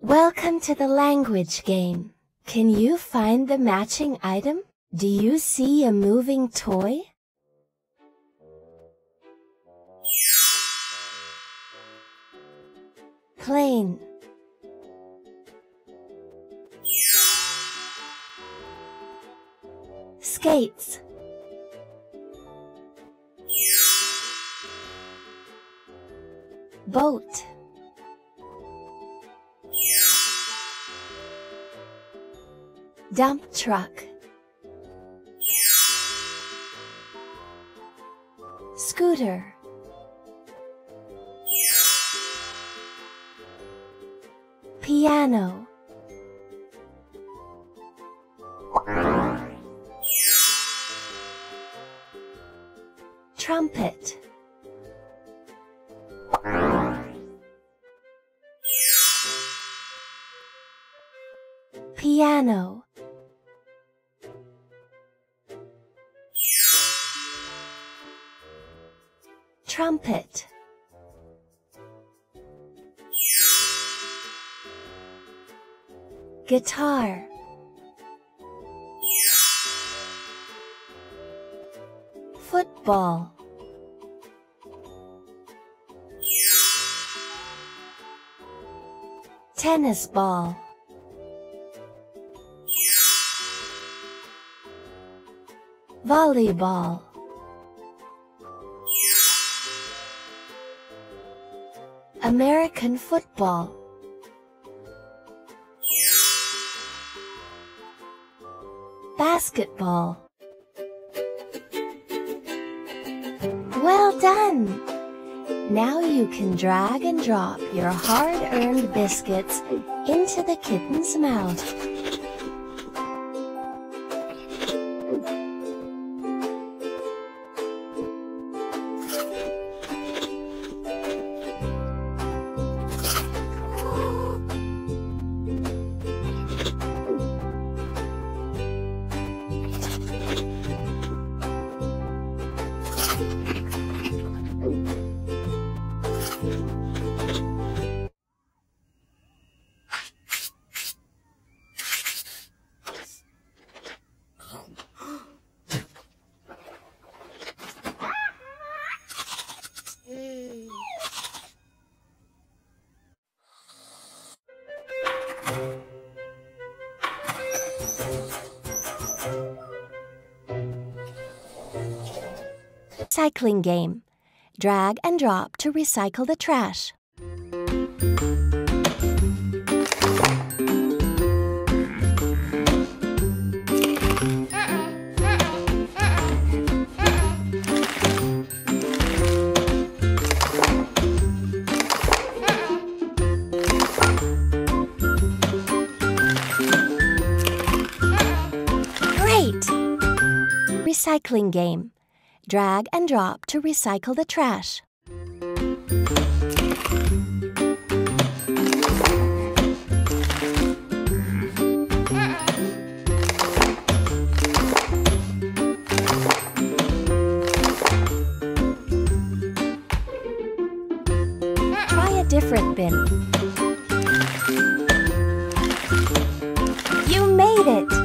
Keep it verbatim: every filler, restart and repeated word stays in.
Welcome to the language game. Can you find the matching item? Do you see a moving toy? Plane. Skates. Boat. Dump truck. Scooter. Piano. Trumpet. Piano. Trumpet. Guitar. Football. Tennis ball. Volleyball. American football. Basketball. Well done! Now you can drag and drop your hard-earned biscuits into the kitten's mouth. Recycling game. Drag and drop to recycle the trash. Great! Recycling game. Drag and drop to recycle the trash. Uh-uh. different bin. You made it!